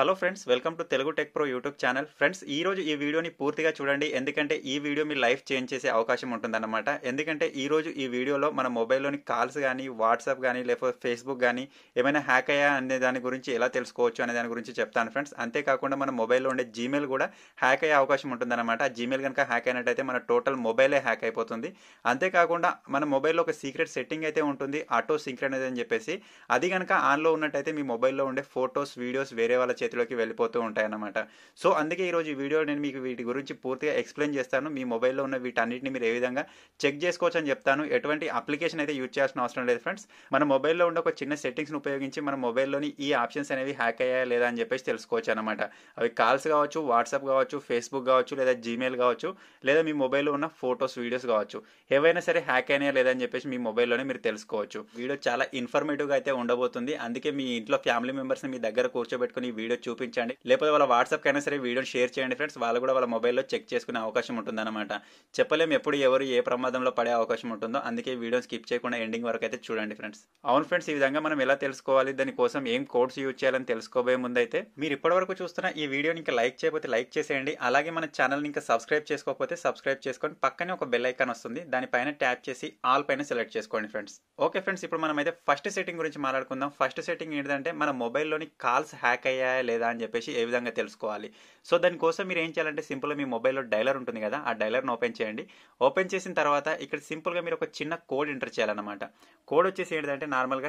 Hello friends welcome to Telugu tech pro YouTube channel friends ई रोज़ु ई वीडियोनी पूर्तिगा चूडंडी एंदुकंटे ई वीडियो मी लाइफ चेंज चेसे अवकाशम उंटुंदन्नमाट। एंदुकंटे ई रोज़ु ई वीडियोलो मन मोबाइल्लोनी काल्स गानी वाट्सएप गानी लेकपोते फेस्बुक गानी एमैना हैक अय्या अने दानि गुरिंचि एला तेलुसुकोवच्चु अने दानि गुरिंचि चेप्तानु फ्रेंड्स। अंते काकुंडा मन मोबाइल्लो उंडे जीमेल कूडा हैक अय्ये अवकाशम उंटुंदन्नमाट। जीमेल गनुक हैक अयिनट्लयिते मन टोटल मोबाइले हैक अयिपोतुंदी। अंते काकुंडा मन मोबाइल्लो ओक सीक्रेट सेट्टिंग अयिते उंटुंदी ऑटो सिंक्रनाइज अनि चेप्पेसि अदि गनुक आन लो उन्नट्लयिते मी मोबाइल्लो उंडे फोटोस वीडियोस वेरे वाला చేతిలోకి వెళ్ళిపోతూ ఉంటాయన్నమాట। సో అందుకే ఈ రోజు ఈ వీడియోలో నేను మీకు వీటి గురించి పూర్తిగా ఎక్స్‌ప్లెయిన్ చేస్తాను। మీ మొబైల్ లో ఉన్న వీటన్నిటిని మీరు ఏ విధంగా చెక్ చేసుకోవచ్చు అని చెప్తాను। ఎటువంటి అప్లికేషన్ అయితే యూజ్ చేయాల్సిన అవసరం లేదు ఫ్రెండ్స్। మన మొబైల్ లో ఉన్న ఒక చిన్న సెట్టింగ్స్ ని ఉపయోగించి మన మొబైల్ లోని ఈ ఆప్షన్స్ అనేవి హ్యాక్ అయ్యాయా లేదా అని చెప్పేసి తెలుసుకోవచ్చు అన్నమాట। అవి కాల్స్ కావచ్చు, వాట్సాప్ కావచ్చు, ఫేస్బుక్ కావచ్చు, లేదా జీమెయిల్ కావచ్చు, లేదా మీ మొబైల్ లో ఉన్న ఫోటోస్ వీడియోస్ కావచ్చు, ఏవైనా సరే హ్యాక్ అయినా లేదా అని చెప్పేసి మీ మొబైల్ లోనే మీరు తెలుసుకోవచ్చు। వీడియో చాలా ఇన్ఫర్మేటివ్ గా అయితే ఉండబోతుంది। అందుకే మీ ఇంట్లో ఫ్యామిలీ మెంబర్స్ ని మీ దగ్గర కూర్చోబెట్టుకొని వీడియో చూపించండి, లేకపోతే వాళ్ళ వాట్సాప్ కైనా సరే వీడియోని షేర్ చేయండి ఫ్రెండ్స్। వాళ్ళు కూడా వాళ్ళ మొబైల్లో చెక్ చేసుకునే అవకాశం ఉంటుందన్నమాట। చెప్పలేము ఎప్పుడు ఎవరు ఏ ప్రమాదంలో పడే అవకాశం ఉంటుందో, అందుకే వీడియోని స్కిప్ చేయకుండా ఎండింగ్ వరకు అయితే చూడండి ఫ్రెండ్స్। అవును ఫ్రెండ్స్, ఈ విధంగా మనం ఎలా తెలుసుకోవాలి, దానికోసం ఏం కోడ్స్ యూజ్ చేయాలని తెలుసుకోబోయే ముందైతే మీరు ఇప్పటివరకు చూస్తున్న ఈ వీడియోని ఇంకా లైక్ చేయకపోతే లైక్ చేసేయండి, అలాగే మన ఛానల్ని ఇంకా సబ్స్క్రైబ్ చేసుకోకపోతే సబ్స్క్రైబ్ చేసుకొని పక్కనే ఒక బెల్ ఐకాన్ వస్తుంది, దానిపైన ట్యాప్ చేసి ఆల్ పైన సెలెక్ట్ చేసుకోండి ఫ్రెండ్స్। ఓకే ఫ్రెండ్స్, ఇప్పుడు మనం అయితే ఫస్ట్ సెట్టింగ్ గురించి మాట్లాడుకుందాం। ఫస్ట్ సెట్టింగ్ ఏంటంటే మన మొబైల్లోని కాల్స్ హ్యాక్ అయ్యాయి లేదా అని చెప్పేసి ఏ విధంగా తెలుసుకోవాలి। సో దానికోసం మీరు ఏం చేయాలంటే సింపుల్గా మీ మొబైల్లో డైలర్ ఉంటుంది కదా, ఆ డైలర్ను ఓపెన్ చేయండి। ఓపెన్ చేసిన తర్వాత ఇక్కడ సింపుల్గా మీరు ఒక చిన్న కోడ్ ఎంటర్ చేయాలన్నమాట। కోడ్ వచ్చేసి ఏంటంటే నార్మల్గా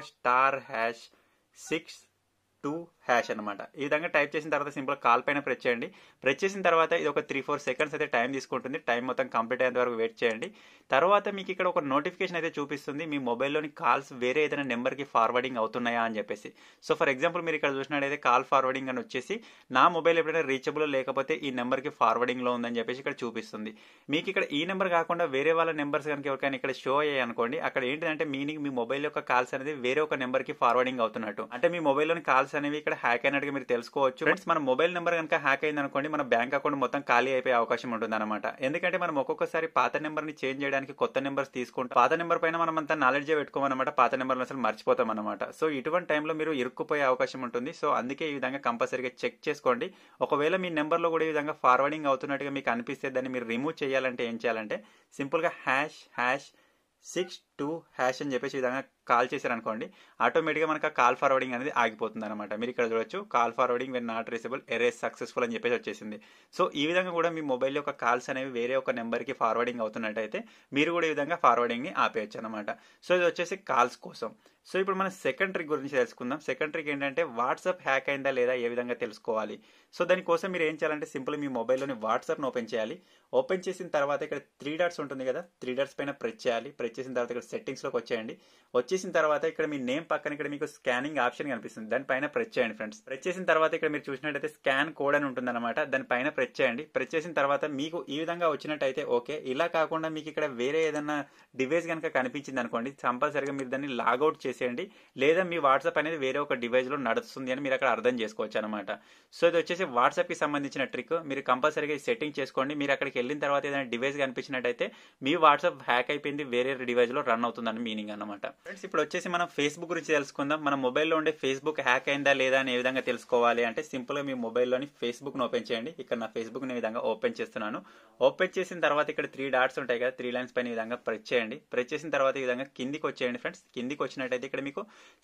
*#62# అన్నమాట। ఈ విధంగా టైప్ చేసిన తర్వాత సింపుల్ కాల్ పైన ప్రెస్ చేయండి। ప్రెస్ చేసిన తర్వాత ఇది ఒక 3-4 సెకండ్స్ అయితే టైం తీసుకుంటుంది। టైం మొత్తం కంప్లీట్ అయ్యేంత వరకు వెయిట్ చేయండి। తర్వాత మీకు ఇక్కడ ఒక నోటిఫికేషన్ అయితే చూపిస్తుంది, మీ మొబైల్లోని కాల్స్ వేరే ఏదైనా నెంబర్కి ఫార్వర్డింగ్ అవుతున్నాయా అని చెప్పేసి। సో ఫర్ ఎగ్జాంపుల్ మీరు ఇక్కడ చూసినట్టయితే కాల్ ఫార్వర్డింగ్ అని వచ్చేసి నా మొబైల్ ఎప్పుడైనా రీచబుల్ లేకపోతే ఈ నెంబర్కి ఫార్వర్డింగ్లో ఉందని చెప్పేసి ఇక్కడ చూపిస్తుంది। మీకు ఇక్కడ ఈ నెంబర్ కాకుండా వేరే వాళ్ళ నెంబర్స్ కనుక ఎవరికైనా ఇక్కడ షో అయ్యాయి అనుకోండి, అక్కడ ఏంటంటే మీనింగ్ మీ మొబైల్ యొక్క కాల్స్ అనేది వేరే ఒక నెంబర్కి ఫార్వర్డింగ్ అవుతున్నట్టు, అంటే మీ మొబైల్లోని కాల్స్ అనేవి ఇక్కడ హ్యాక్ అయినట్టుగా మీరు తెలుసుకోవచ్చు ఫ్రెండ్స్। మన మొబైల్ నెంబర్ కనుక హ్యాక్ అయింది అనుకోండి, మన బ్యాంక్ అకౌంట్ మొత్తం ఖాళీ అయిపోయే అవకాశం ఉంటుంది అనమాట। ఎందుకంటే మనం ఒక్కొక్కసారి పాత నెంబర్ ని చేంజ్ చేయడానికి కొత్త నెంబర్స్ తీసుకుంటాం, పాత నెంబర్ పైన మనం అంతా నాలెడ్జ్ పెట్టుకోమన్నమాట, పాత నెంబర్ని అసలు మర్చిపోతాం అనమాట। సో ఇటువంటి టైంలో మీరు ఇరుక్కుపోయే అవకాశం ఉంటుంది। సో అందుకే ఈ విధంగా కంపల్సరీగా చెక్ చేసుకోండి। ఒకవేళ మీ నెంబర్లో కూడా ఈ విధంగా ఫార్వర్డింగ్ అవుతున్నట్టుగా మీకు అనిపిస్తే దాన్ని మీరు రిమూవ్ చేయాలంటే ఏం చేయాలంటే సింపుల్గా #62# అని చెప్పేసి విధంగా కాల్ చేశారనుకోండి, ఆటోమేటిక్గా మనకు ఆ కాల్ ఫార్వర్డింగ్ అనేది ఆగిపోతుంది అనమాట। మీరు ఇక్కడ చూడొచ్చు call forwarding when not reachable ఎరేస్ సక్సెస్ఫుల్ అని చెప్పేసి వచ్చేసింది। సో ఈ విధంగా కూడా మీ మొబైల్ యొక్క కాల్స్ అనేవి వేరే ఒక నెంబర్కి ఫార్వర్డింగ్ అవుతున్నట్టయితే మీరు కూడా ఈ విధంగా ఫార్వర్డింగ్ని ఆపేయచ్చు అనమాట। సో ఇది వచ్చేసి కాల్స్ కోసం। సో ఇప్పుడు మనం సెకండ్ ట్రిక్ గురించి తెలుసుకుందాం। సెకండ్ ట్రిక్ ఏంటంటే వాట్సాప్ హ్యాక్ అయిందా లేదా ఏ విధంగా తెలుసుకోవాలి। సో దానికోసం మీరు ఏం చేయాలంటే సింపుల్ మీ మొబైల్లోని వాట్సాప్ను ఓపెన్ చేయాలి। ఓపెన్ చేసిన తర్వాత ఇక్కడ 3 డాట్స్ ఉంటుంది కదా, 3 డాట్స్ పైన ప్రెస్ చేయాలి। ప్రెస్ చేసిన తర్వాత ఇక్కడ సెట్టింగ్స్లోకి వచ్చేయండి। వచ్చేసిన తర్వాత ఇక్కడ మీ నేమ్ పక్కన ఇక్కడ మీకు స్కానింగ్ ఆప్షన్ కనిపిస్తుంది, దానిపైన ప్రెస్ చేయండి ఫ్రెండ్స్। ప్రెస్ చేసిన తర్వాత ఇక్కడ మీరు చూసినట్టయితే స్కాన్ కోడ్ అని ఉంటుంది అనమాట, దానిపైన ప్రెస్ చేయండి। ప్రెస్ చేసిన తర్వాత మీకు ఈ విధంగా వచ్చినట్టయితే ఓకే, ఇలా కాకుండా మీకు ఇక్కడ వేరే ఏదైనా డివైస్ కనుక కనిపించింది అనుకోండి, కంపల్సరిగా మీరు దాన్ని లాగౌట్ చేసేయండి, లేదా మీ వాట్సాప్ అనేది వేరే ఒక డివైస్లో నడుస్తుంది అని మీరు అక్కడ అర్థం చేసుకోవచ్చు అనమాట। సో ఇది వచ్చేసి వాట్సాప్కి సంబంధించిన ట్రిక్, మీరు కంపల్సరీగా సెట్టింగ్ చేసుకోండి। మీరు అక్కడికి వెళ్ళిన తర్వాత ఏదైనా డివైస్ కనిపించినట్టయితే మీ వాట్సాప్ హ్యాక్ అయిపోయింది, వేరే డివైస్లో రన్ అవుతుందని మీనింగ్ అనమాట ఫ్రెండ్స్। ఇప్పుడు వచ్చేసి మనం ఫేస్బుక్ గురించి తెలుసుకుందాం। మన మొబైల్లో ఉండే ఫేస్బుక్ హ్యాక్ అయిందా లేదా అని ఏ విధంగా తెలుసుకోవాలి అంటే సింపుల్గా మీ మొబైల్లోని ఫేస్బుక్ను ఓపెన్ చేయండి। ఇక్కడ నా ఫేస్బుక్ని ఈ విధంగా ఓపెన్ చేస్తున్నాను। ఓపెన్ చేసిన తర్వాత ఇక్కడ 3 డాట్స్ ఉంటాయి కదా, 3 లైన్స్ పైన ఈ విధంగా ప్రెస్ చేయండి। ప్రెస్ చేసిన తర్వాత ఈ విధంగా కిందికి వచ్చేయండి ఫ్రెండ్స్। కిందికి వచ్చినట్టయితే ఇక్కడ మీకు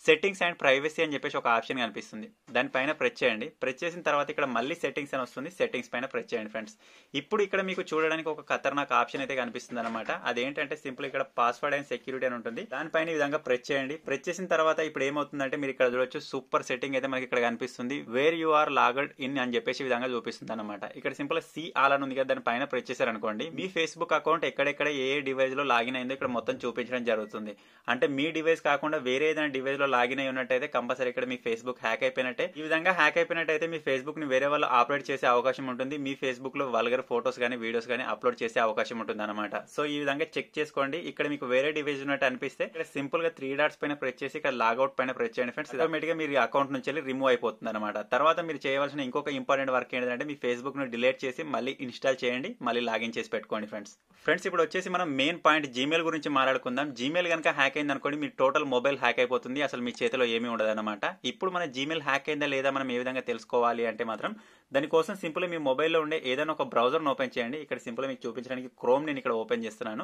సెట్టింగ్స్ అండ్ ప్రైవసీ అని చెప్పేసి ఒక ఆప్షన్ కనిపిస్తుంది, దానిపైన ప్రెస్ చేయండి। ప్రెస్ చేసిన తర్వాత ఇక్కడ మళ్ళీ సెట్టింగ్స్ అని వస్తుంది, సెట్టింగ్స్ పైన ప్రెస్ చేయండి ఫ్రెండ్స్। ఇప్పుడు ఇక్కడ మీకు చూడడానికి ఒక ఖతర్నాక్ ఆప్షన్ అయితే కనిపిస్తుంది అనమాట। అదేంటంటే సింపుల్ ఇక్కడ పాస్వర్డ్ అండ్ సెక్యూరిటీ అని ఉంటుంది, దానిపైన ఈ విధంగా ప్రెస్ చేయండి। ప్రెస్ చేసిన తర్వాత ఇప్పుడు ఏమవుతుందంటే మీరు ఇక్కడ చూడొచ్చు సూపర్ సెట్టింగ్ అయితే మనకి ఇక్కడ కనిపిస్తుంది, where you are logged in అని చెప్పేసి విధంగా చూపిస్తుంది అనమాట। ఇక్కడ సింపుల్ సి ఆల్ అని ఉంది కదా, దానిపైన ప్రెస్ చేశారనుకోండి మీ ఫేస్బుక్ అకౌంట్ ఎక్కడెక్కడ ఏ డివైస్ లో లాగిన్ అయిందో ఇక్కడ మొత్తం చూపించడం జరుగుతుంది। అంటే మీ డివైస్ కాకుండా వేరే ఏదైనా డివైస్ లో లాగిన్ అయి ఉన్నట్టయితే కంపల్సరీ ఇక్కడ మీ ఫేస్బుక్ హ్యాక్ అయిపోయినట్టే। ఈ విధంగా హ్యాక్ అయిపోయినట్టయితే మీ ఫేస్బుక్ ని వేరే వాళ్ళు ఆపరేట్ చేసే అవకాశం ఉంటుంది, మీ ఫేస్బుక్ లో వల్గర్ ఫోటోస్ కానీ వీడియోస్ కానీ అప్లోడ్ చేసే అవకాశం ఉంటుంది అనమాట। సో ఈ విధంగా చెక్ చేసుకోండి, ఇక్కడ మీకు వేరే पेज उसे सिंपल ऐ थ्री डाट्स पैन प्रेस लागौट पैन प्रेस फ्रेंड्स आटोमेटिक अकाउंट नीचे रिमूव अयिपोतुंदन्नमाट तर्वात मीरू चेयवलసిన इंकोक इंपार्टेंट वर्क एंटंटे फेसबुक नु डिलीट चेसी मल्ली इंस्टॉल चेयंडी मल्ली लागिन चेसी पेट्टुकोंडी फ्रेंड्स फ्रेंड्स इप्पुडु वच्चेसी मनम मेन पाइंट जीमेल गुरिंची माट्लाडुकुंदाम जीमेल गनक हैक अयिंदनुकोंडि मी टोटल मोबाइल हैक अयिपोतुंदी असल मी चेतिलो एमी उंडदन्नमाट इप्पुडु मन जीमेल हैक अयिंदा लेदा मनम ए विधंगा तेलुसुकोवाली अंटे मात्रम దాని కోసం సింపుల్ మీ మొబైల్ లో ఉండే ఏదైనా ఒక బ్రౌజర్ ను ఓపెన్ చేయండి। ఇక్కడ సింపుల్ మీకు చూపించడానికి క్రోమ్ నేను ఇక్కడ ఓపెన్ చేస్తున్నాను।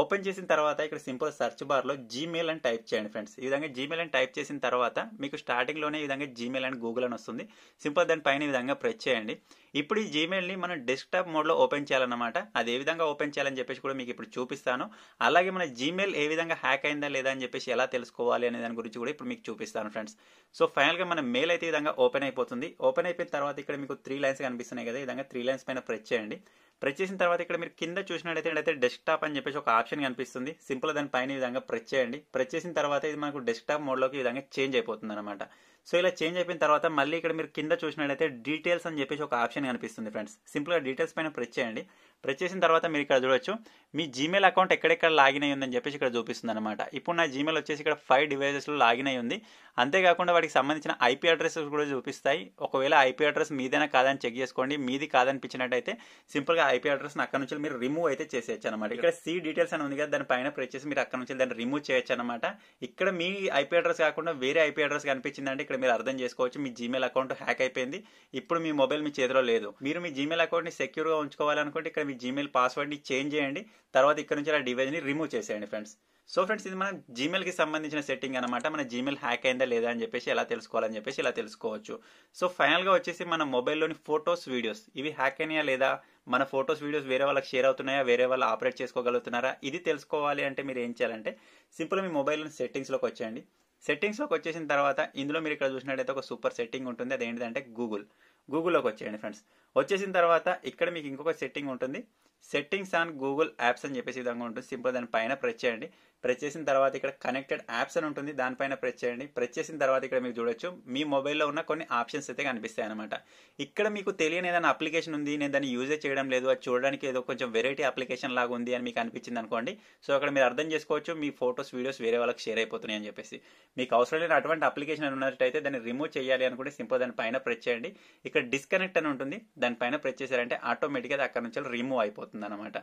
ఓపెన్ చేసిన తర్వాత ఇక్కడ సింపుల్ సెర్చ్ బార్ లో జీమెయిల్ అని టైప్ చేయండి ఫ్రెండ్స్। ఈ విధంగా జీమెయిల్ అని టైప్ చేసిన తర్వాత మీకు స్టార్టింగ్ లోనే ఈ విధంగా జీమెయిల్ అని గూగుల్ అని వస్తుంది। సింపుల్ దాని పైన ఈ విధంగా ప్రెస్ చేయండి। ఇప్పుడు ఈ జీమెయిల్ ని మనం డెస్క్టాప్ మోడ్ లో ఓపెన్ చేయాలన్నమాట। అది ఏ విధంగా ఓపెన్ చేయాలని చెప్పేసి కూడా మీకు ఇప్పుడు చూపిస్తాను। అలాగే మన జీమెయిల్ ఏ విధంగా హ్యాక్ అయిందా లేదా అని చెప్పేసి ఎలా తెలుసుకోవాలి అనే దాని గురించి కూడా ఇప్పుడు మీకు చూపిస్తాను ఫ్రెండ్స్। సో ఫైనల్ గా మన మెయిల్ అయితే ఈ విధంగా ఓపెన్ అయిపోతుంది। ఓపెన్ అయిపోయిన తర్వాత ఇక్కడ మీకు త్రీ లైన్స్ కనిపిస్తున్నాయి కదా, ఈ విధంగా త్రీ లైన్స్ పైన ప్రెస్ చేయండి। ప్రెస్ చేసిన తర్వాత ఇక్కడ మీరు కింద చూసినట్లయితే ఏంటంటే డెస్క్టాప్ అని చెప్పేసి ఒక ఆప్షన్ కనిపిస్తుంది। సింపుల్ దాని పైన ఈ విధంగా ప్రెస్ చేయండి। ప్రెస్ చేసిన తర్వాత ఇది మనకు డెస్క్టాప్ మోడ్ లోకి ఈ విధంగా చేంజ్ అయిపోతుంది అన్నమాట। సో ఇలా చేంజ్ అయిపోయిన తర్వాత మళ్ళీ ఇక్కడ మీరు కింద చూసినట్లయితే డీటెయిల్స్ అని చెప్పేసి ఒక ఆప్షన్ కనిపిస్తుంది ఫ్రెండ్స్। సింపుల్ గా డీటెయిల్స్ పైన ప్రెస్ చేయండి। ప్రెస్ చేసిన తర్వాత మీరు ఇక్కడ చూడొచ్చు మీ జీమెయిల్ అకౌంట్ ఎక్కడెక్కడ లాగిన్ అయ్యి ఉందని చెప్పేసి ఇక్కడ చూపిస్తుంది అనమాట। ఇప్పుడు నా జీమెయిల్ వచ్చేసి ఇక్కడ 5 డివైజెస్ లో లాగిన్ అయ్యి ఉంది। అంతేకాకుండా వాటికి సంబంధించిన ఐపీ అడ్రస్ కూడా చూపిస్తాయి। ఒకవేళ ఐపీ అడ్రస్ మీదేనా కాదని చెక్ చేసుకోండి। మీది కాదనిపించినట్టయితే సింపుల్ గా ఐపీ అడ్రస్ అక్కడ నుంచి మీరు రిమూవ్ అయితే చేసేయచ్చు అనమాట। ఇక్కడ సి డీటెయిల్స్ అని ఉంది కదా, దాని పైన ప్రెస్ చేసి మీరు అక్కడ నుంచి దాన్ని రిమూవ్ చేయొచ్చు అనమాట। ఇక్కడ మీ ఐపీ అడ్రస్ కాకుండా వేరే ఐపీ అడ్రస్ కనిపించిందంటే ఇక్కడ మీరు అర్థం చేసుకోవచ్చు మీ జీమెయిల్ అకౌంట్ హ్యాక్ అయిపోయింది, ఇప్పుడు మీ మొబైల్ మీ చేతిలో లేదు। మీరు మీ జీమెయిల్ అకౌంట్ ని సెక్యూర్ గా ఉంచుకోవాలనుకుంటే ఇక్కడ మీ జీమెయిల్ పాస్వర్డ్ ని చేంజ్ చేయండి, తర్వాత ఇక్కడ నుంచి ఆ డివైస్ ని రిమూవ్ చేసేయండి ఫ్రెండ్స్। సో ఫ్రెండ్స్ ఇది మనం జీమెయిల్ కి సంబంధించిన సెట్టింగ్ అనమాట। మన జీమెయిల్ హ్యాక్ అయిందా లేదా అని చెప్పేసి ఎలా తెలుసుకోవాలని చెప్పేసి ఇలా తెలుసుకోవచ్చు। సో ఫైనల్ గా వచ్చేసి మన మొబైల్లోని ఫొటోస్ వీడియోస్ ఇవి హ్యాక్ అయినాయా లేదా, మన ఫొటోస్ వీడియోస్ వేరే వాళ్ళకి షేర్ అవుతున్నాయా, వేరే వాళ్ళు ఆపరేట్ చేసుకోగలుగుతున్నారా, ఇది తెలుసుకోవాలి అంటే మీరు ఏం చేయాలంటే సింపుల్ మీ మొబైల్ సెట్టింగ్స్ లోకి వచ్చేయండి। సెట్టింగ్స్ లోకి వచ్చేసిన తర్వాత ఇందులో మీరు ఇక్కడ చూసినట్టయితే ఒక సూపర్ సెట్టింగ్ ఉంటుంది, అదేంటిదంటే గూగుల్లోకి వచ్చేయండి ఫ్రెండ్స్। వచ్చేసిన తర్వాత ఇక్కడ మీకు ఇంకొక సెట్టింగ్ ఉంటుంది, సెట్టింగ్స్ ఆన్ గూగుల్ యాప్స్ అని చెప్పేసి విధంగా ఉంటుంది। సింపుల్ దానిపైన ప్రెస్ చేయండి। ప్రెస్ చేసిన తర్వాత ఇక్కడ కనెక్టెడ్ యాప్స్ అని ఉంటుంది, దానిపైన ప్రెస్ చేయండి। ప్రెస్ చేసిన తర్వాత ఇక్కడ మీరు చూడొచ్చు మీ మొబైల్లో ఉన్న కొన్ని ఆప్షన్స్ అయితే కనిపిస్తాయి అనమాట। ఇక్కడ మీకు తెలియని ఏదైనా అప్లికేషన్ ఉంది, నేను దాన్ని యూజే చేయడం లేదు, అది చూడడానికి ఏదో కొంచెం వెరైటీ అప్లికేషన్ లాగా ఉంది అని మీకు అనిపించింది అనుకోండి, సో అక్కడ మీరు అర్థం చేసుకోవచ్చు మీ ఫొటోస్ వీడియోస్ వేరే వాళ్ళకి షేర్ అయిపోతున్నాయి అని చెప్పేసి। మీకు అవసరం లేని అటువంటి అప్లికేషన్ ఉన్నట్టయితే దాన్ని రిమూవ్ చేయాలి అనుకుంటే సింపుల్ దానిపైన ప్రెస్ చేయండి। ఇక్కడ డిస్కనెక్ట్ అని ఉంటుంది, దానిపైన ప్రెస్ చేశారంటే ఆటోమేటిక్గా అది అక్కడ నుంచి రిమూవ్ అయిపోతుంది అనమాట।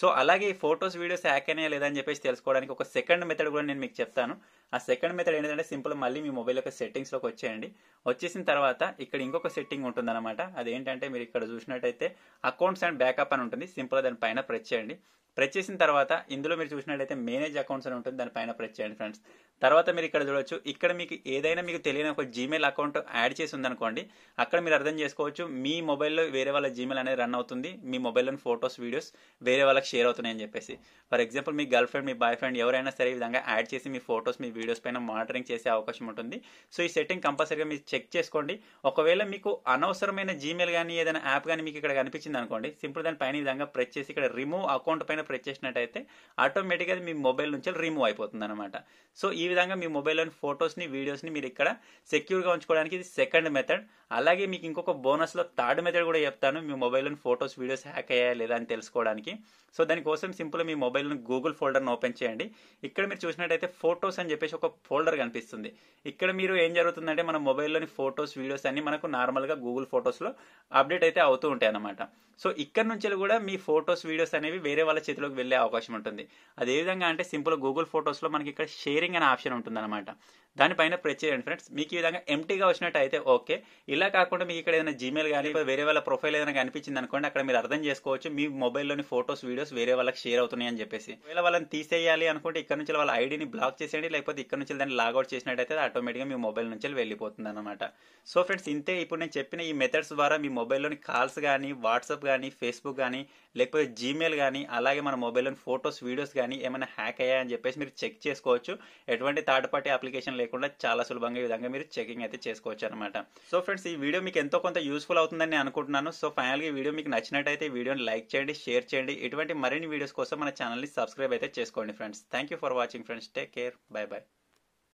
సో అలాగే ఈ ఫొటోస్ వీడియోస్ హ్యాక్ అయినాయా లేదని చెప్పేసి తెలుసుకోవడానికి ఒక సెకండ్ మెథడ్ కూడా నేను మీకు చెప్తాను। ఆ సెకండ్ మెథడ్ ఏంటంటే సింపుల్ మళ్ళీ మీ మొబైల్ యొక్క సెట్టింగ్స్ లోకి వచ్చేయండి। వచ్చేసిన తర్వాత ఇక్కడ ఇంకొక సెట్టింగ్ ఉంటుంది అనమాట, అదేంటంటే మీరు ఇక్కడ చూసినట్టయితే అకౌంట్స్ అండ్ బ్యాకప్ అని ఉంటుంది। సింపుల్ దాని పైన ప్రెస్ చేయండి। ప్రెస్ చేసిన తర్వాత ఇందులో మీరు చూసినట్టయితే మేనేజ్ అకౌంట్స్ అని ఉంటుంది, దానిపైన ప్రెస్ చేయండి ఫ్రెండ్స్। తర్వాత మీరు ఇక్కడ చూడొచ్చు ఇక్కడ మీకు ఏదైనా మీకు తెలియని ఒక జీమెయిల్ అకౌంట్ యాడ్ చేసి ఉందనుకోండి, అక్కడ మీరు అర్థం చేసుకోవచ్చు మీ మొబైల్లో వేరే వాళ్ళ జీమెయిల్ అనేది రన్ అవుతుంది, మీ మొబైల్లోని ఫొటోస్ వీడియోస్ వేరే వాళ్ళకి షేర్ అవుతున్నాయని చెప్పేసి। ఫర్ ఎగ్జాంపుల్ మీ గర్ల్ ఫ్రెండ్ మీ బాయ్ ఫ్రెండ్ ఎవరైనా సరే ఈ విధంగా యాడ్ చేసి మీ ఫొటోస్ మీ వీడియోస్ పైన మానిటరింగ్ చేసే అవకాశం ఉంటుంది। సో ఈ సెట్టింగ్ కంపల్సరీగా మీరు చెక్ చేసుకోండి। ఒకవేళ మీకు అనవసరమైన జీమెయిల్ కానీ ఏదైనా యాప్ కానీ మీకు ఇక్కడ కనిపించింది అనుకోండి, సింపుల్ దానిపైన ఈ విధంగా ప్రెస్ చేసి ఇక్కడ రిమూవ్ అకౌంట్ పైన ప్రెస్ చేసినట్టయితే ఆటోమేటిక్గా మీ మొబైల్ నుంచి రిమూవ్ అయిపోతుంది అనమాట। సో ఈ విధంగా మీ మొబైల్లోని ఫొటోస్ని వీడియోస్ని మీరు ఇక్కడ సెక్యూర్గా ఉంచుకోవడానికి ఇది సెకండ్ మెథడ్। అలాగే మీకు ఇంకొక బోనస్లో థర్డ్ మెథడ్ కూడా చెప్తాను, మీ మొబైల్లోని ఫొటోస్ వీడియోస్ హ్యాక్ అయ్యాయా లేదా అని తెలుసుకోవడానికి। సో దానికోసం సింపుల్ మీ మొబైల్ని గూగుల్ ఫోల్డర్ని ఓపెన్ చేయండి। ఇక్కడ మీరు చూసినట్టయితే ఫొటోస్ అని చెప్పేసి ఒక ఫోల్డర్ కనిపిస్తుంది। ఇక్కడ మీరు ఏం జరుగుతుందంటే మన మొబైల్లోని ఫొటోస్ వీడియోస్ అన్ని మనకు నార్మల్గా గూగుల్ ఫొటోస్లో అప్డేట్ అయితే అవుతూ ఉంటాయి అన్నమాట। సో ఇక్కడ నుంచి కూడా మీ ఫొటోస్ వీడియోస్ అనేవి వేరే వాళ్ళ చేతిలోకి వెళ్ళే అవకాశం ఉంటుంది। అదేవిధంగా అంటే సింపుల్ గూగుల్ ఫొటోస్లో మనకి ఇక్కడ షేరింగ్ అనే ఆప్షన్ ఉంటుందన్నమాట, దానిపైన ప్రెస్ చేయండి ఫ్రెండ్స్। మీకు ఈ విధంగా ఎంటీగా వచ్చినట్టు అయితే ఓకే, ఇలా కాకుండా మీకు ఇక్కడ ఏదైనా జీమెయిల్ కానీ వేరే వాళ్ళ ప్రొఫైల్ ఏదైనా కనిపించింది అనుకోండి, అక్కడ మీరు అర్థం చేసుకోవచ్చు మీ మొబైల్లోని ఫొటోస్ వీడియోస్ వేరే వాళ్ళకి షేర్ అవుతున్నాయి అని చెప్పేసి। ఒకవేళ వాళ్ళని తీసేయాలి అనుకుంటే ఇక్కడ నుంచి వాళ్ళ ఐడీని బ్లాక్ చేసేయండి, లేకపోతే ఇక్కడ నుంచి దాన్ని లాగౌట్ చేసినట్టయితే ఆటోమేటిక్గా మీ మొబైల్ నుంచి వెళ్ళిపోతుంది అనమాట। సో ఫ్రెండ్స్ ఇంతే, ఇప్పుడు నేను చెప్పిన ఈ మెథడ్స్ ద్వారా మీ మొబైల్లోని కాల్స్ కానీ వాట్సాప్ కానీ ఫేస్బుక్ కానీ లేకపోతే జీమెయిల్ కానీ అలాగే మన మొబైల్లోని ఫొటోస్ వీడియోస్ కానీ ఏమైనా హ్యాక్ అయ్యా అని చెప్పేసి మీరు చెక్ చేసుకోవచ్చు। ఎటువంటి థర్డ్ పార్టీ అప్లికేషన్ లేకుండా చాలా సులభంగా ఈ విధంగా మీరు చెకింగ్ అయితే చేసుకోవచ్చు అనమాట। సో ఫ్రెండ్స్ ఈ వీడియో మీకు ఎంతో కొంత యూస్ఫుల్ అవుతుందని నేను అనుకుంటున్నాను। సో ఫైనల్గా ఈ వీడియో మీకు నచ్చినట్టయితే ఈ వీడియోని లైక్ చేయండి, షేర్ చేయండి। ఇటువంటి మరిన్ని వీడియోస్ కోసం మన ఛానల్ని సబ్స్క్రైబ్ అయితే చేసుకోండి friends. Thank you for watching friends, take care, bye by.